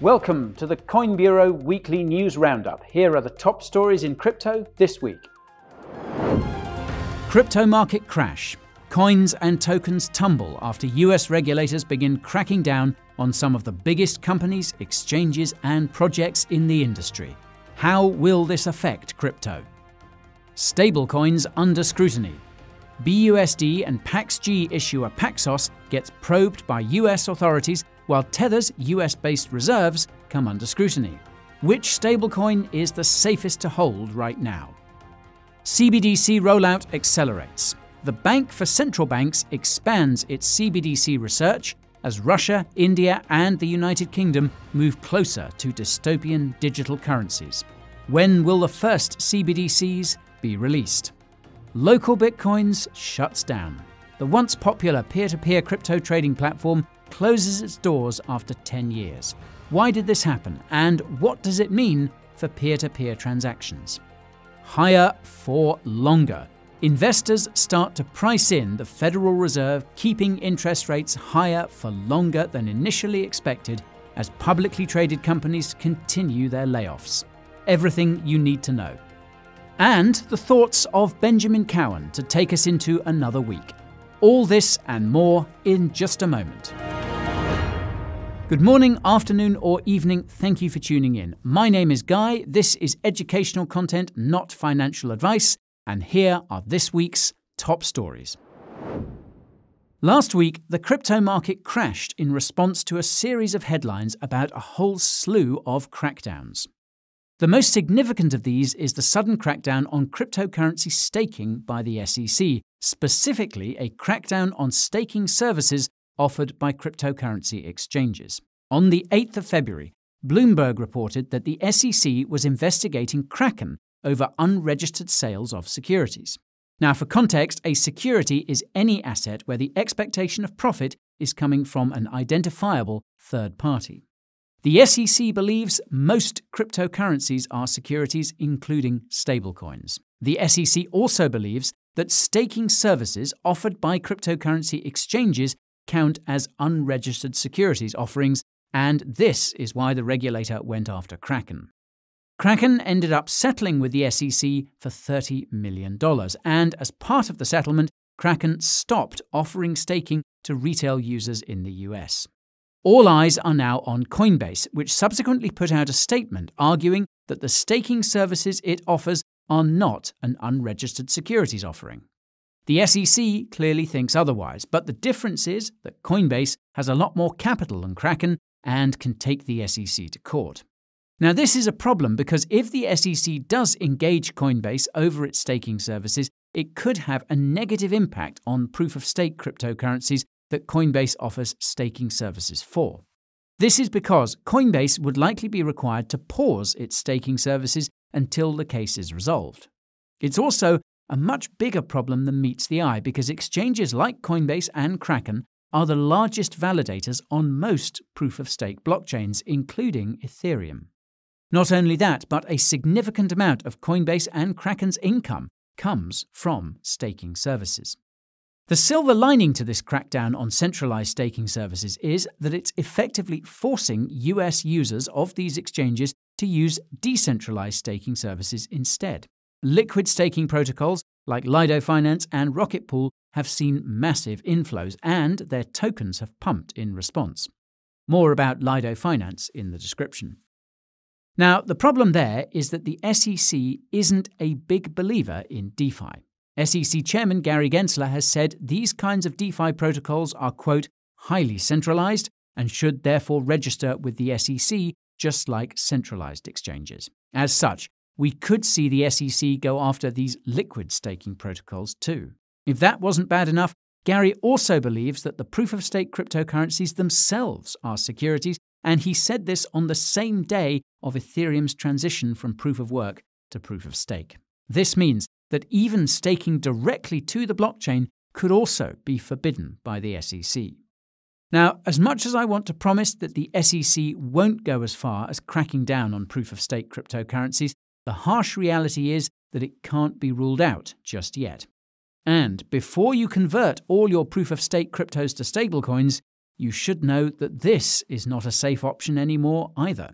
Welcome to the Coin Bureau Weekly News Roundup. Here are the top stories in crypto this week. Crypto market crash. Coins and tokens tumble after US regulators begin cracking down on some of the biggest companies, exchanges, and projects in the industry. How will this affect crypto? Stablecoins under scrutiny. BUSD and PaxG issuer Paxos gets probed by US authorities while Tether's US-based reserves come under scrutiny. Which stablecoin is the safest to hold right now? CBDC rollout accelerates. The Bank for Central Banks expands its CBDC research as Russia, India, and the United Kingdom move closer to dystopian digital currencies. When will the first CBDCs be released? LocalBitcoins shuts down. The once popular peer-to-peer crypto trading platform closes its doors after 10 years. Why did this happen, and what does it mean for peer-to-peer transactions? Higher for longer. Investors start to price in the Federal Reserve keeping interest rates higher for longer than initially expected as publicly traded companies continue their layoffs. Everything you need to know. And the thoughts of Benjamin Cowan to take us into another week. All this and more in just a moment. Good morning, afternoon, or evening. Thank you for tuning in. My name is Guy. This is educational content, not financial advice. And here are this week's top stories. Last week, the crypto market crashed in response to a series of headlines about a whole slew of crackdowns. The most significant of these is the sudden crackdown on cryptocurrency staking by the SEC, specifically a crackdown on staking services offered by cryptocurrency exchanges. On the 8th of February, Bloomberg reported that the SEC was investigating Kraken over unregistered sales of securities. Now, for context, a security is any asset where the expectation of profit is coming from an identifiable third party. The SEC believes most cryptocurrencies are securities, including stablecoins. The SEC also believes that staking services offered by cryptocurrency exchanges count as unregistered securities offerings, and this is why the regulator went after Kraken. Kraken ended up settling with the SEC for $30 million, and as part of the settlement, Kraken stopped offering staking to retail users in the US. All eyes are now on Coinbase, which subsequently put out a statement arguing that the staking services it offers are not an unregistered securities offering. The SEC clearly thinks otherwise, but the difference is that Coinbase has a lot more capital than Kraken and can take the SEC to court. Now, this is a problem because if the SEC does engage Coinbase over its staking services, it could have a negative impact on proof-of-stake cryptocurrencies that Coinbase offers staking services for. This is because Coinbase would likely be required to pause its staking services until the case is resolved. It's also a much bigger problem than meets the eye because exchanges like Coinbase and Kraken are the largest validators on most proof-of-stake blockchains, including Ethereum. Not only that, but a significant amount of Coinbase and Kraken's income comes from staking services. The silver lining to this crackdown on centralized staking services is that it's effectively forcing US users of these exchanges to use decentralized staking services instead. Liquid staking protocols like Lido Finance and Rocket Pool have seen massive inflows, and their tokens have pumped in response. More about Lido Finance in the description. Now, the problem there is that the SEC isn't a big believer in DeFi. SEC Chairman Gary Gensler has said these kinds of DeFi protocols are, quote, highly centralized and should therefore register with the SEC just like centralized exchanges. As such, we could see the SEC go after these liquid staking protocols too. If that wasn't bad enough, Gary also believes that the proof-of-stake cryptocurrencies themselves are securities, and he said this on the same day of Ethereum's transition from proof-of-work to proof-of-stake. This means that even staking directly to the blockchain could also be forbidden by the SEC. Now, as much as I want to promise that the SEC won't go as far as cracking down on proof-of-stake cryptocurrencies, the harsh reality is that it can't be ruled out just yet. And before you convert all your proof-of-stake cryptos to stablecoins, you should know that this is not a safe option anymore either.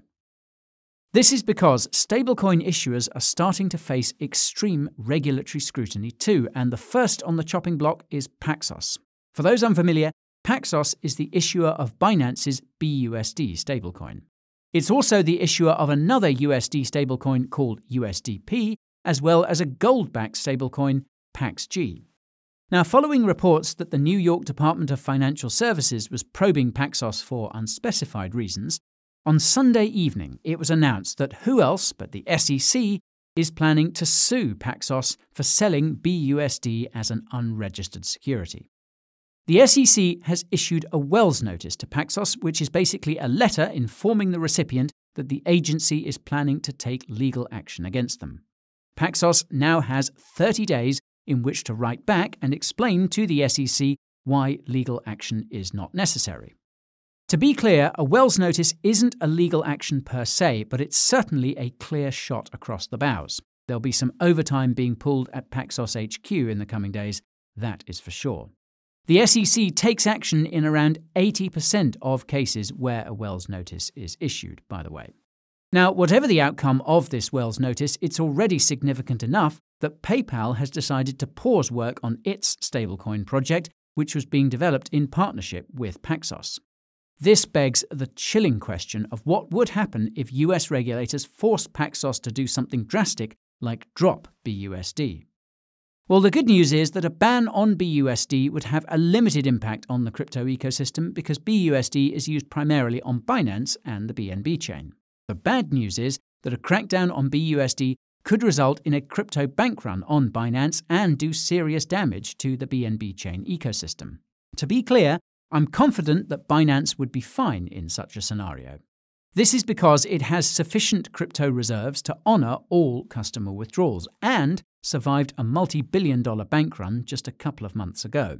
This is because stablecoin issuers are starting to face extreme regulatory scrutiny too, and the first on the chopping block is Paxos. For those unfamiliar, Paxos is the issuer of Binance's BUSD stablecoin. It's also the issuer of another USD stablecoin called USDP, as well as a gold-backed stablecoin, PaxG. Now, following reports that the New York Department of Financial Services was probing Paxos for unspecified reasons, on Sunday evening it was announced that who else but the SEC is planning to sue Paxos for selling BUSD as an unregistered security. The SEC has issued a Wells notice to Paxos, which is basically a letter informing the recipient that the agency is planning to take legal action against them. Paxos now has 30 days in which to write back and explain to the SEC why legal action is not necessary. To be clear, a Wells notice isn't a legal action per se, but it's certainly a clear shot across the bows. There'll be some overtime being pulled at Paxos HQ in the coming days, that is for sure. The SEC takes action in around 80% of cases where a Wells notice is issued, by the way. Now, whatever the outcome of this Wells notice, it's already significant enough that PayPal has decided to pause work on its stablecoin project, which was being developed in partnership with Paxos. This begs the chilling question of what would happen if US regulators forced Paxos to do something drastic like drop BUSD. Well, the good news is that a ban on BUSD would have a limited impact on the crypto ecosystem because BUSD is used primarily on Binance and the BNB chain. The bad news is that a crackdown on BUSD could result in a crypto bank run on Binance and do serious damage to the BNB chain ecosystem. To be clear, I'm confident that Binance would be fine in such a scenario. This is because it has sufficient crypto reserves to honor all customer withdrawals and survived a multi-billion-dollar bank run just a couple of months ago.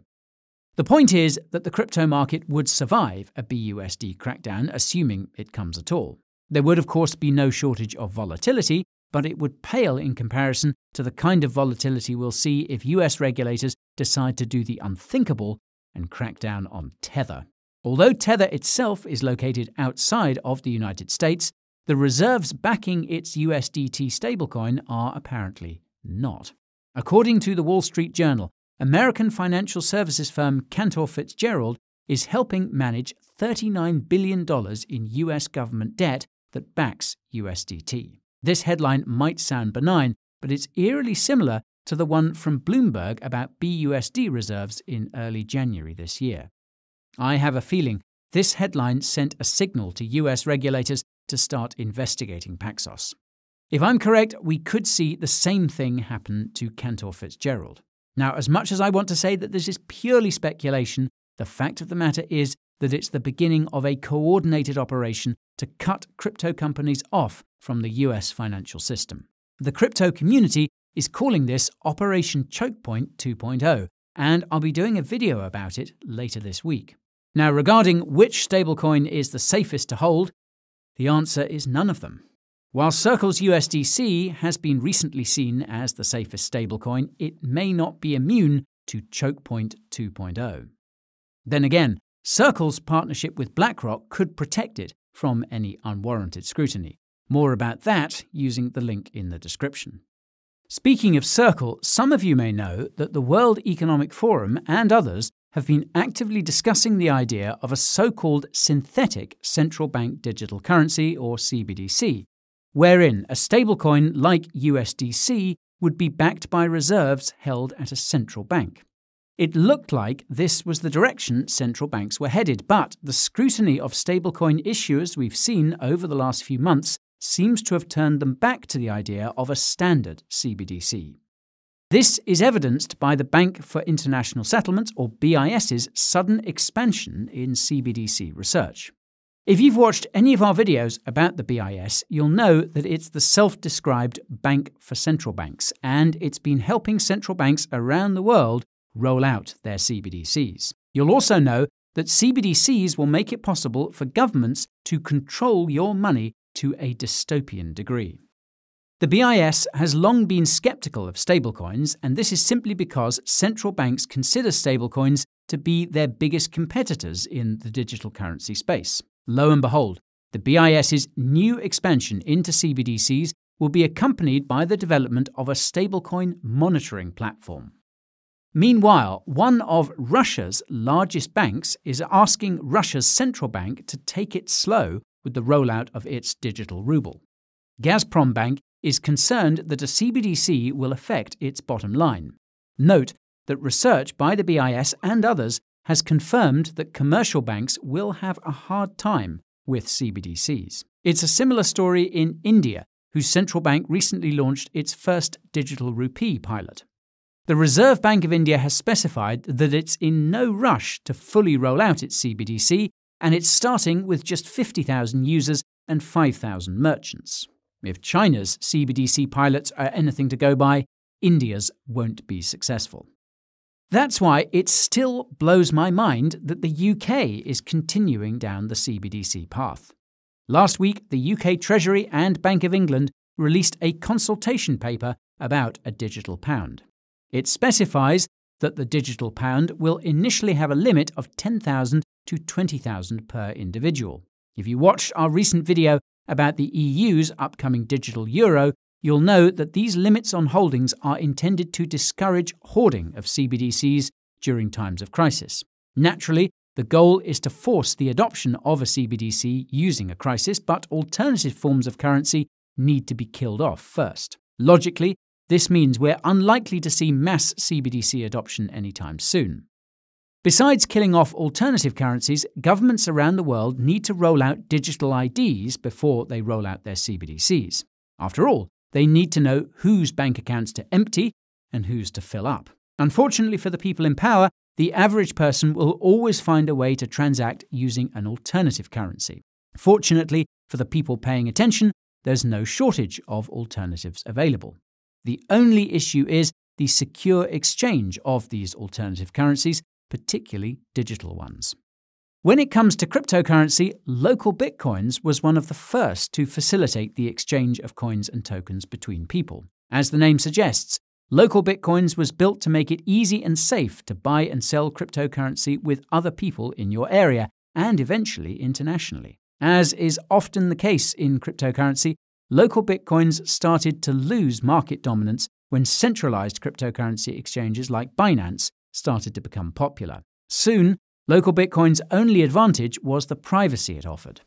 The point is that the crypto market would survive a BUSD crackdown, assuming it comes at all. There would, of course, be no shortage of volatility, but it would pale in comparison to the kind of volatility we'll see if US regulators decide to do the unthinkable and crack down on Tether. Although Tether itself is located outside of the United States, the reserves backing its USDT stablecoin are apparently not. According to the Wall Street Journal, American financial services firm Cantor Fitzgerald is helping manage $39 billion in US government debt that backs USDT. This headline might sound benign, but it's eerily similar to the one from Bloomberg about BUSD reserves in early January this year. I have a feeling this headline sent a signal to US regulators to start investigating Paxos. If I'm correct, we could see the same thing happen to Cantor Fitzgerald. Now, as much as I want to say that this is purely speculation, the fact of the matter is that it's the beginning of a coordinated operation to cut crypto companies off from the US financial system. The crypto community is calling this Operation Chokepoint 2.0, and I'll be doing a video about it later this week. Now, regarding which stablecoin is the safest to hold, the answer is none of them. While Circle's USDC has been recently seen as the safest stablecoin, it may not be immune to Chokepoint 2.0. Then again, Circle's partnership with BlackRock could protect it from any unwarranted scrutiny. More about that using the link in the description. Speaking of Circle, some of you may know that the World Economic Forum and others have been actively discussing the idea of a so-called synthetic central bank digital currency, or CBDC, wherein a stablecoin like USDC would be backed by reserves held at a central bank. It looked like this was the direction central banks were headed, but the scrutiny of stablecoin issuers we've seen over the last few months seems to have turned them back to the idea of a standard CBDC. This is evidenced by the Bank for International Settlements, or BIS's, sudden expansion in CBDC research. If you've watched any of our videos about the BIS, you'll know that it's the self-described bank for central banks, and it's been helping central banks around the world roll out their CBDCs. You'll also know that CBDCs will make it possible for governments to control your money to a dystopian degree. The BIS has long been skeptical of stablecoins, and this is simply because central banks consider stablecoins to be their biggest competitors in the digital currency space. Lo and behold, the BIS's new expansion into CBDCs will be accompanied by the development of a stablecoin monitoring platform. Meanwhile, one of Russia's largest banks is asking Russia's central bank to take it slow with the rollout of its digital ruble. Gazprom Bank is concerned that a CBDC will affect its bottom line. Note that research by the BIS and others has confirmed that commercial banks will have a hard time with CBDCs. It's a similar story in India, whose central bank recently launched its first digital rupee pilot. The Reserve Bank of India has specified that it's in no rush to fully roll out its CBDC, and it's starting with just 50,000 users and 5,000 merchants. If China's CBDC pilots are anything to go by, India's won't be successful. That's why it still blows my mind that the UK is continuing down the CBDC path. Last week, the UK Treasury and Bank of England released a consultation paper about a digital pound. It specifies that the digital pound will initially have a limit of 10,000 to 20,000 per individual. If you watched our recent video about the EU's upcoming digital euro, you'll know that these limits on holdings are intended to discourage hoarding of CBDCs during times of crisis. Naturally, the goal is to force the adoption of a CBDC using a crisis, but alternative forms of currency need to be killed off first. Logically, this means we're unlikely to see mass CBDC adoption anytime soon. Besides killing off alternative currencies, governments around the world need to roll out digital IDs before they roll out their CBDCs. After all, they need to know whose bank accounts to empty and whose to fill up. Unfortunately for the people in power, the average person will always find a way to transact using an alternative currency. Fortunately for the people paying attention, there's no shortage of alternatives available. The only issue is the secure exchange of these alternative currencies, particularly digital ones. When it comes to cryptocurrency, LocalBitcoins was one of the first to facilitate the exchange of coins and tokens between people. As the name suggests, LocalBitcoins was built to make it easy and safe to buy and sell cryptocurrency with other people in your area and eventually internationally. As is often the case in cryptocurrency, LocalBitcoins started to lose market dominance when centralized cryptocurrency exchanges like Binance started to become popular. Soon, LocalBitcoins' only advantage was the privacy it offered.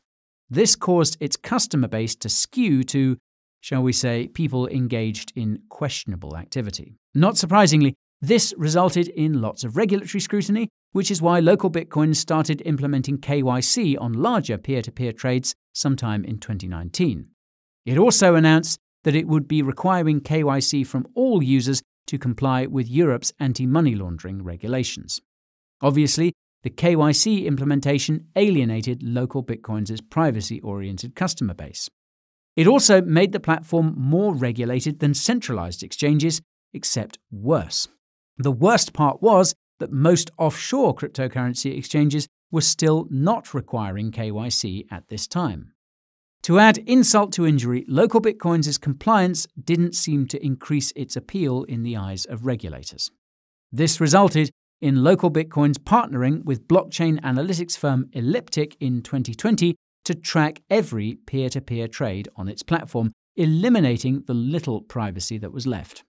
This caused its customer base to skew to, shall we say, people engaged in questionable activity. Not surprisingly, this resulted in lots of regulatory scrutiny, which is why LocalBitcoins started implementing KYC on larger peer-to-peer trades sometime in 2019. It also announced that it would be requiring KYC from all users to comply with Europe's anti-money laundering regulations. Obviously, the KYC implementation alienated LocalBitcoins' privacy-oriented customer base. It also made the platform more regulated than centralized exchanges, except worse. The worst part was that most offshore cryptocurrency exchanges were still not requiring KYC at this time. To add insult to injury, LocalBitcoins' compliance didn't seem to increase its appeal in the eyes of regulators. This resulted in LocalBitcoins partnering with blockchain analytics firm Elliptic in 2020 to track every peer-to-peer trade on its platform, eliminating the little privacy that was left.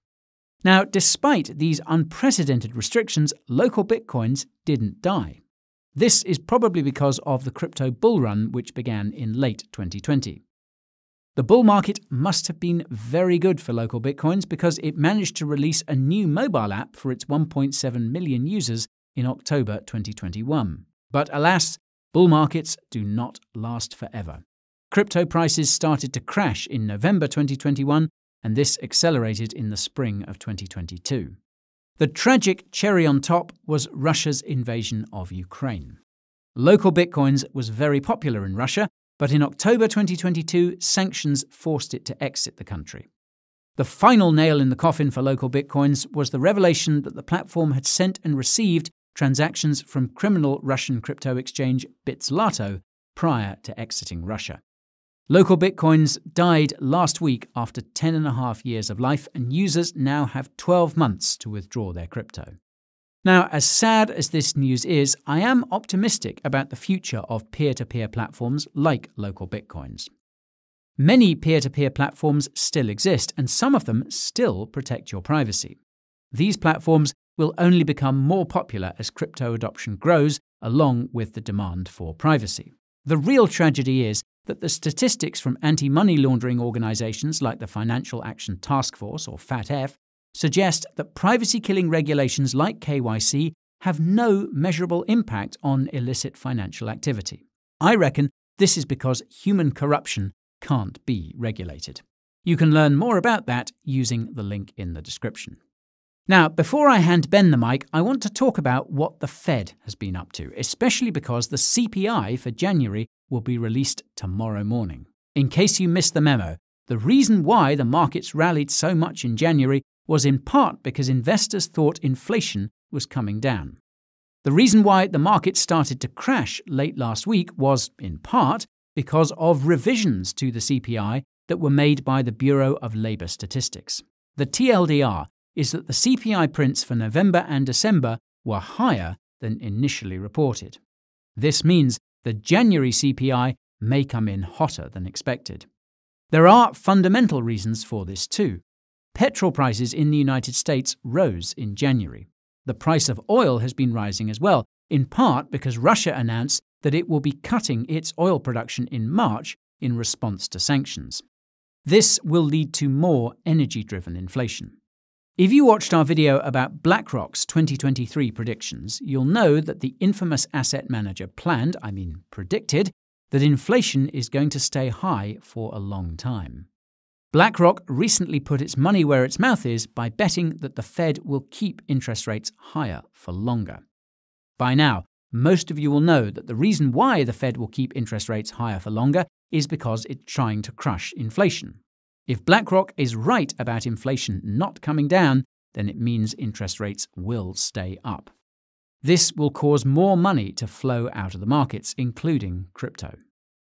Now, despite these unprecedented restrictions, LocalBitcoins didn't die. This is probably because of the crypto bull run, which began in late 2020. The bull market must have been very good for LocalBitcoins because it managed to release a new mobile app for its 1.7 million users in October 2021. But alas, bull markets do not last forever. Crypto prices started to crash in November 2021, and this accelerated in the spring of 2022. The tragic cherry on top was Russia's invasion of Ukraine. LocalBitcoins was very popular in Russia, but in October 2022, sanctions forced it to exit the country. The final nail in the coffin for LocalBitcoins was the revelation that the platform had sent and received transactions from criminal Russian crypto exchange Bitslato prior to exiting Russia. LocalBitcoins died last week after 10.5 years of life, and users now have 12 months to withdraw their crypto. Now, as sad as this news is, I am optimistic about the future of peer-to-peer platforms like LocalBitcoins. Many peer-to-peer platforms still exist, and some of them still protect your privacy. These platforms will only become more popular as crypto adoption grows, along with the demand for privacy. The real tragedy is that the statistics from anti-money laundering organizations like the Financial Action Task Force, or FATF, suggest that privacy-killing regulations like KYC have no measurable impact on illicit financial activity. I reckon this is because human corruption can't be regulated. You can learn more about that using the link in the description. Now, before I hand Ben the mic, I want to talk about what the Fed has been up to, especially because the CPI for January will be released tomorrow morning. In case you missed the memo, the reason why the markets rallied so much in January was in part because investors thought inflation was coming down. The reason why the market started to crash late last week was, in part, because of revisions to the CPI that were made by the Bureau of Labor Statistics. The TLDR is that the CPI prints for November and December were higher than initially reported. This means the January CPI may come in hotter than expected. There are fundamental reasons for this too. Petrol prices in the United States rose in January. The price of oil has been rising as well, in part because Russia announced that it will be cutting its oil production in March in response to sanctions. This will lead to more energy-driven inflation. If you watched our video about BlackRock's 2023 predictions, you'll know that the infamous asset manager planned, I mean predicted, that inflation is going to stay high for a long time. BlackRock recently put its money where its mouth is by betting that the Fed will keep interest rates higher for longer. By now, most of you will know that the reason why the Fed will keep interest rates higher for longer is because it's trying to crush inflation. If BlackRock is right about inflation not coming down, then it means interest rates will stay up. This will cause more money to flow out of the markets, including crypto.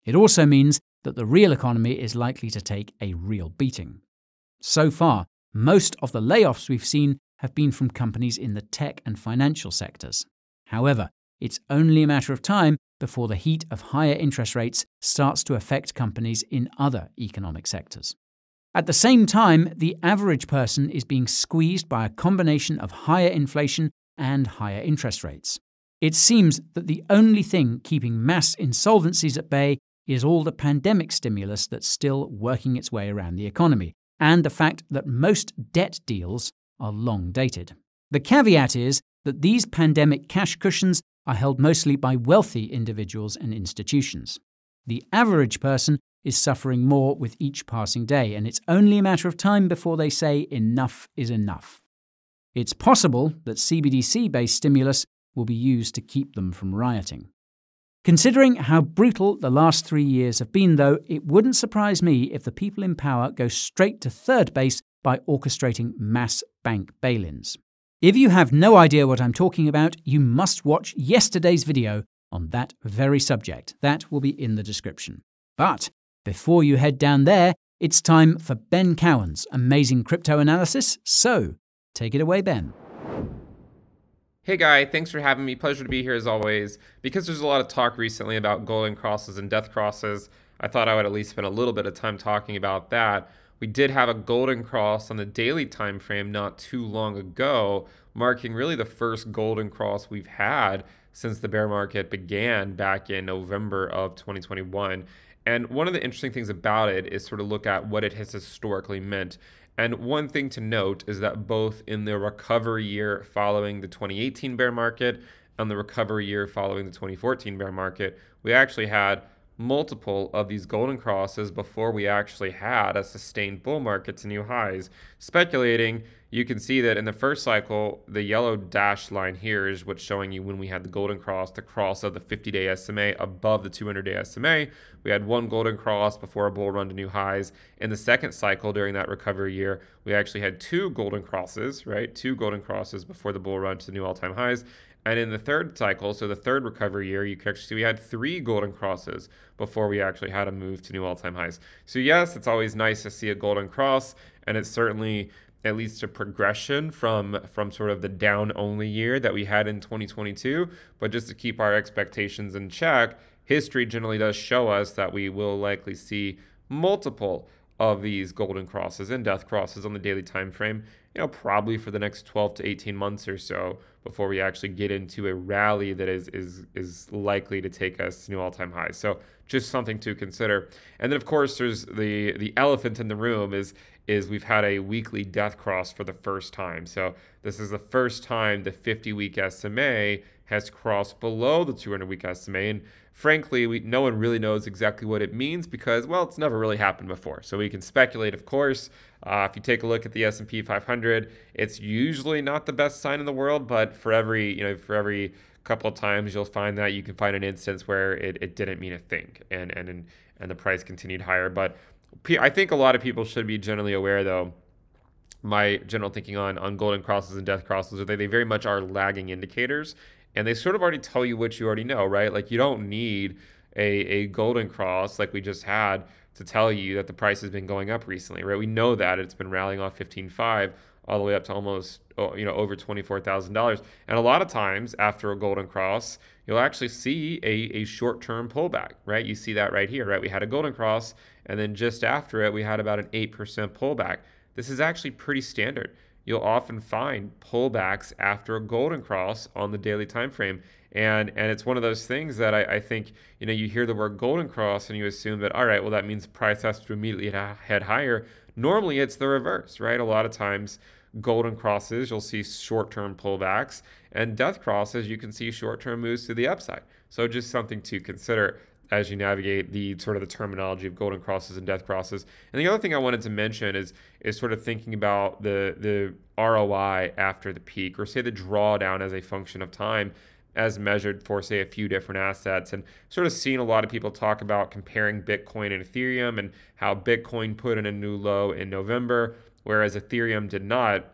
It also means that the real economy is likely to take a real beating. So far, most of the layoffs we've seen have been from companies in the tech and financial sectors. However, it's only a matter of time before the heat of higher interest rates starts to affect companies in other economic sectors. At the same time, the average person is being squeezed by a combination of higher inflation and higher interest rates. It seems that the only thing keeping mass insolvencies at bay is all the pandemic stimulus that's still working its way around the economy, and the fact that most debt deals are long dated. The caveat is that these pandemic cash cushions are held mostly by wealthy individuals and institutions. The average person is suffering more with each passing day, and it's only a matter of time before they say enough is enough. It's possible that CBDC-based stimulus will be used to keep them from rioting. Considering how brutal the last 3 years have been, though, it wouldn't surprise me if the people in power go straight to third base by orchestrating mass bank bail-ins. If you have no idea what I'm talking about, you must watch yesterday's video on that very subject. That will be in the description. But before you head down there, it's time for Ben Cowan's amazing crypto analysis, so take it away, Ben. Hey Guy, thanks for having me. Pleasure to be here as always. Because there's a lot of talk recently about golden crosses and death crosses, I thought I would at least spend a little bit of time talking about that. We did have a golden cross on the daily time frame not too long ago, marking really the first golden cross we've had since the bear market began back in November of 2021. And one of the interesting things about it is sort of look at what it has historically meant. And one thing to note is that both in the recovery year following the 2018 bear market and the recovery year following the 2014 bear market, we actually had multiple of these golden crosses before we actually had a sustained bull market to new highs. Speculating, you can see that in the first cycle, the yellow dashed line here is what's showing you when we had the golden cross, the cross of the 50-day SMA above the 200-day SMA. We had one golden cross before a bull run to new highs. In the second cycle during that recovery year, we actually had two golden crosses, right? Two golden crosses before the bull run to new all-time highs. And in the third cycle, so the third recovery year, you can actually see we had 3 golden crosses before we actually had a move to new all-time highs. So yes, it's always nice to see a golden cross, and it's certainly at least a progression from sort of the down only year that we had in 2022. But just to keep our expectations in check, history generally does show us that we will likely see multiple of these golden crosses and death crosses on the daily time frame, you know, probably for the next 12 to 18 months or so before we actually get into a rally that is likely to take us to new all-time highs. So just something to consider. And then of course there's the elephant in the room is we've had a weekly death cross for the first time. So this is the first time the 50-week SMA has crossed below the 200-week SMA. And frankly, no one really knows exactly what it means because, well, it's never really happened before. So we can speculate, of course. If you take a look at the S&P 500, it's usually not the best sign in the world, but for every couple of times you'll find that you can find an instance where it didn't mean a thing and the price continued higher. But I think a lot of people should be generally aware, though, my general thinking on golden crosses and death crosses are that they very much are lagging indicators. And they sort of already tell you what you already know, right? Like, you don't need a golden cross like we just had to tell you that the price has been going up recently, right? We know that it's been rallying off 15.5 all the way up to almost, you know, over $24,000. And a lot of times after a golden cross, you'll actually see a short-term pullback, right? You see that right here, right? We had a golden cross, and then just after it, we had about an 8% pullback. This is actually pretty standard. You'll often find pullbacks after a golden cross on the daily time frame. And it's one of those things that I think, you know, you hear the word golden cross and you assume that, all right, well, that means price has to immediately head higher. Normally it's the reverse, right? A lot of times golden crosses, you'll see short-term pullbacks, and death crosses, you can see short-term moves to the upside. So just something to consider as you navigate the sort of the terminology of golden crosses and death crosses. And the other thing I wanted to mention is sort of thinking about the ROI after the peak, or say the drawdown as a function of time as measured for, say, a few different assets. And sort of seen a lot of people talk about comparing Bitcoin and Ethereum and how Bitcoin put in a new low in November, whereas Ethereum did not.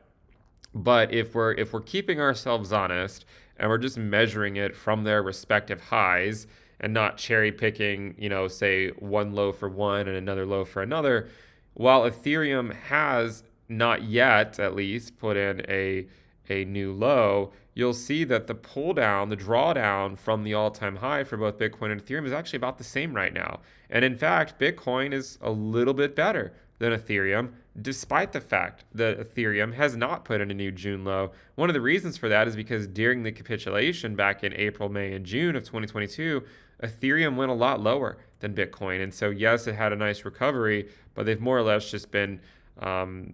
But if we're keeping ourselves honest and we're just measuring it from their respective highs, and not cherry picking, you know, say one low for one and another low for another, while Ethereum has not yet, at least, put in a new low, you'll see that the pull down, the drawdown from the all-time high for both Bitcoin and Ethereum is actually about the same right now. And in fact, Bitcoin is a little bit better than Ethereum, despite the fact that Ethereum has not put in a new June low. One of the reasons for that is because during the capitulation back in April, May, and June of 2022, Ethereum went a lot lower than Bitcoin. And so, yes, it had a nice recovery, but they've more or less just been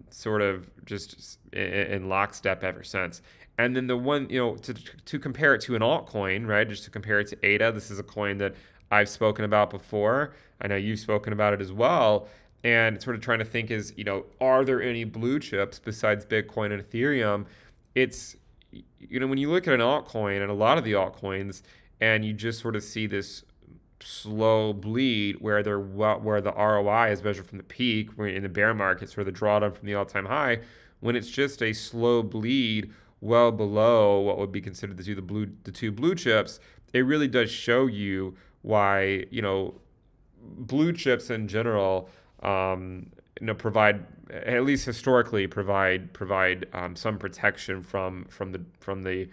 sort of just in lockstep ever since. And then the one, you know, to compare it to an altcoin, right, just to compare it to ADA, this is a coin that I've spoken about before. I know you've spoken about it as well. And sort of trying to think is, you know, are there any blue chips besides Bitcoin and Ethereum? It's, you know, when you look at an altcoin and a lot of the altcoins, and you just sort of see this slow bleed where the ROI is measured from the peak, where in the bear market, sort of the drawdown from the all-time high, when it's just a slow bleed well below what would be considered the two blue chips, it really does show you why, you know, blue chips in general, you know, provide, at least historically, provide some protection from the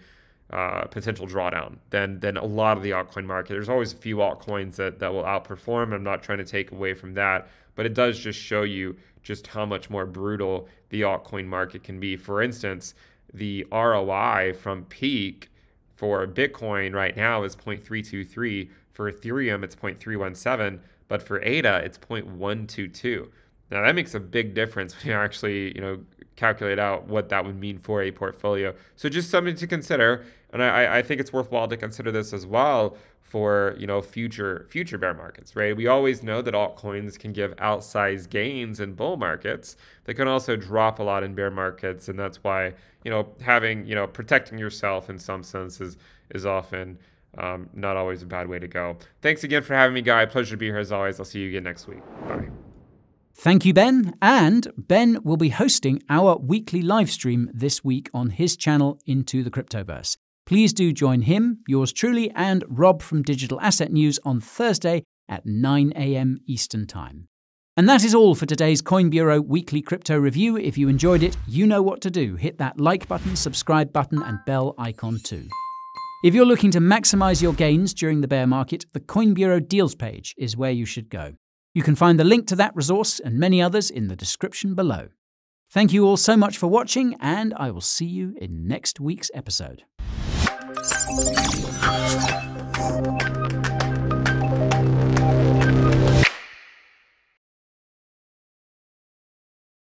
potential drawdown than a lot of the altcoin market. There's always a few altcoins that will outperform. I'm not trying to take away from that, but it does just show you just how much more brutal the altcoin market can be. For instance, the ROI from peak for Bitcoin right now is 0.323. For Ethereum, it's 0.317. But for ADA, it's 0.122. Now, that makes a big difference when you actually, you know, calculate out what that would mean for a portfolio. So just something to consider. And I think it's worthwhile to consider this as well for, you know, future bear markets, right? We always know that altcoins can give outsized gains in bull markets. They can also drop a lot in bear markets. And that's why, you know, having, you know, protecting yourself in some sense is often not always a bad way to go. Thanks again for having me, Guy. Pleasure to be here as always. I'll see you again next week. Bye. Thank you, Ben. And Ben will be hosting our weekly live stream this week on his channel, Into the Cryptoverse. Please do join him, yours truly, and Rob from Digital Asset News on Thursday at 9 a.m. Eastern Time. And that is all for today's Coin Bureau Weekly Crypto Review. If you enjoyed it, you know what to do. Hit that like button, subscribe button, and bell icon too. If you're looking to maximize your gains during the bear market, the Coin Bureau Deals page is where you should go. You can find the link to that resource and many others in the description below. Thank you all so much for watching, and I will see you in next week's episode.